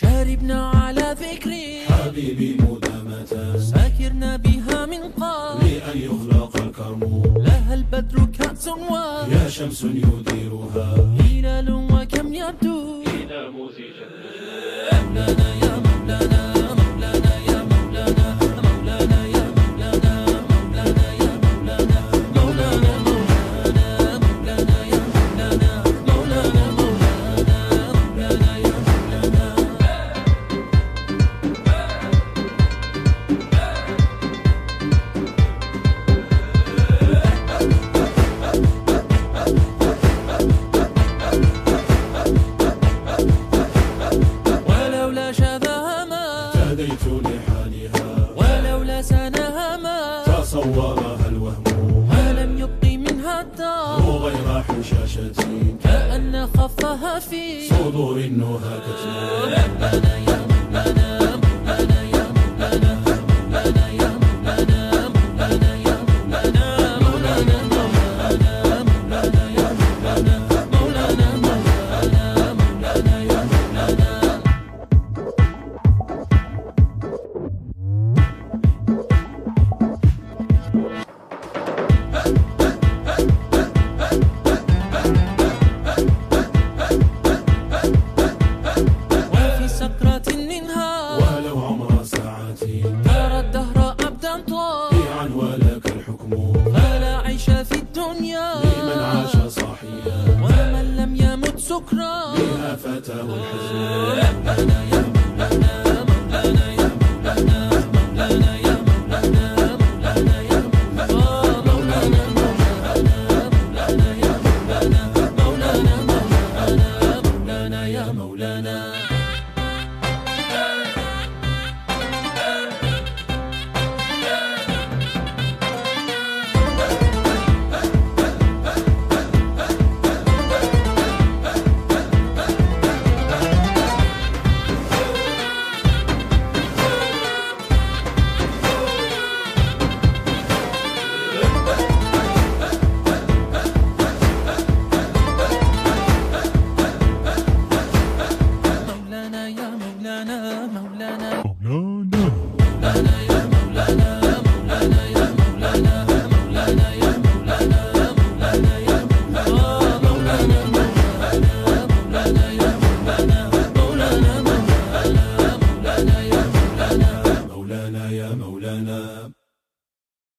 شاربنا على فكري حبيبي مدامة ساكرنا بها من قبل لأن يخلق الكرم لها البدر كأس يا شمس يديرها هلال وكم يبدو إلى موزجة أهلنا يا مولانا ولولا سناها ما تصورها الوهم ما لم يبقي منها الدار وغير حشاشة كأن خفها في صدور النهى كتمان فلا عيش في الدنيا لمن عاش صاحيا ومن لم يمت سكرا بها فتاه الحزن